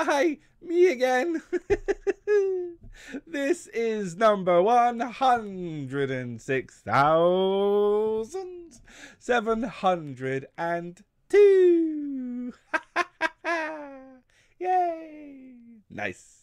Hi, me again. This is number 106,702. Yay! Nice.